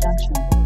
production.